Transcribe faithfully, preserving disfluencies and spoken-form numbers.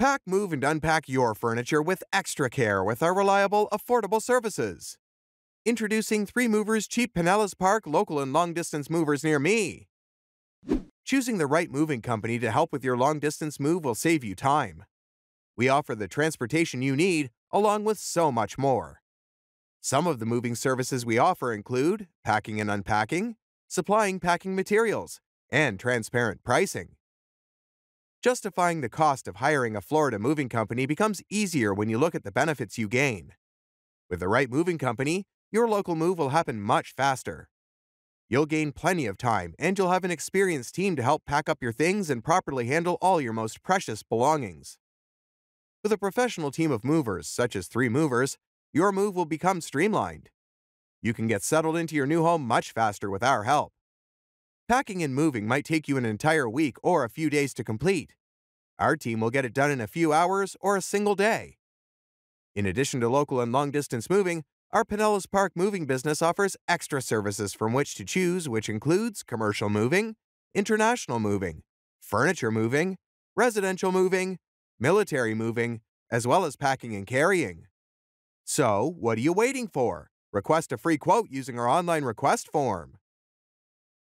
Pack, move, and unpack your furniture with extra care with our reliable, affordable services. Introducing Three Movers cheap Pinellas Park local and long-distance movers near me. Choosing the right moving company to help with your long-distance move will save you time. We offer the transportation you need, along with so much more. Some of the moving services we offer include packing and unpacking, supplying packing materials, and transparent pricing. Justifying the cost of hiring a Florida moving company becomes easier when you look at the benefits you gain. With the right moving company, your local move will happen much faster. You'll gain plenty of time, and you'll have an experienced team to help pack up your things and properly handle all your most precious belongings. With a professional team of movers, such as Three Movers, your move will become streamlined. You can get settled into your new home much faster with our help. Packing and moving might take you an entire week or a few days to complete. Our team will get it done in a few hours or a single day. In addition to local and long-distance moving, our Pinellas Park moving business offers extra services from which to choose, which includes commercial moving, international moving, furniture moving, residential moving, military moving, as well as packing and carrying. So, what are you waiting for? Request a free quote using our online request form.